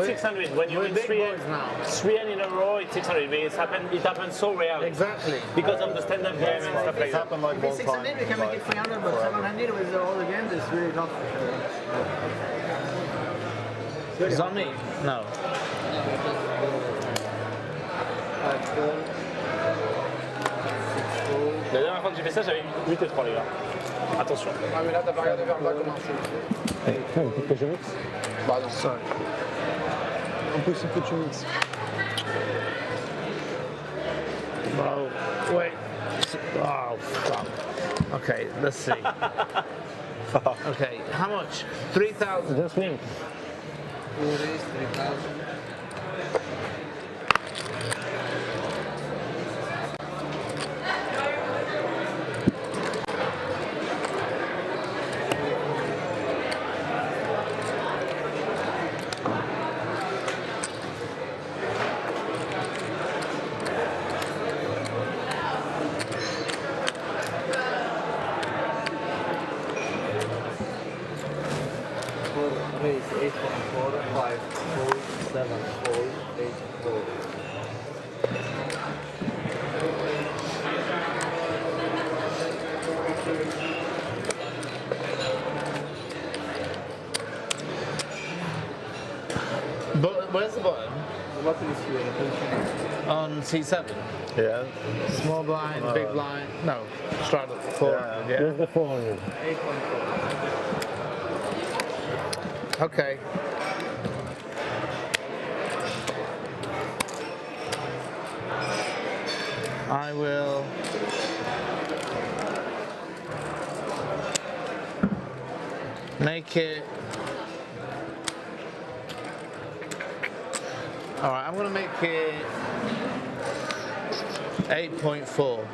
It's 600. When you win three in a row, it's 600. It happened so rarely. Exactly. Because of the stand-up game and stuff like that. Like if it's 600, we can make it 300, but 700 with all the games, it's really not for sure. Is on me? No. La dernière fois que j'ai fait ça, j'avais 8 et 3, les gars. Attention. Ah, mais là, t'as pas regardé vers le bas comme un chou. Peut-être que je mixe ? Bah, non, ça. Impossible que tu mixes. Wow. Wait. Oh, fuck. Okay, let's see. Okay, how much? 3,000. Just me. 3,000. Where's the button? The button is here. On C7? Yeah. Small blind, big blind. No. Start at 400. Yeah. Where's the 400? 8.4. Okay. I will... make it... All right, I'm gonna make it 8.4.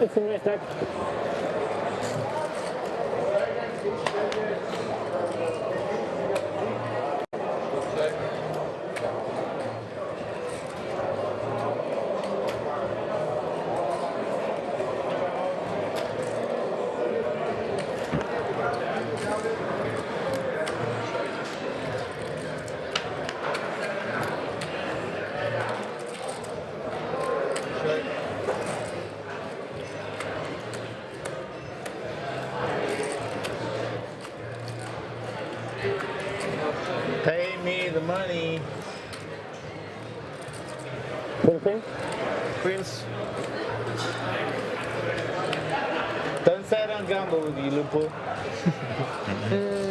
It's in race deck. Money. Queen? Queens. Don't say I don't gamble with you, Loopoo.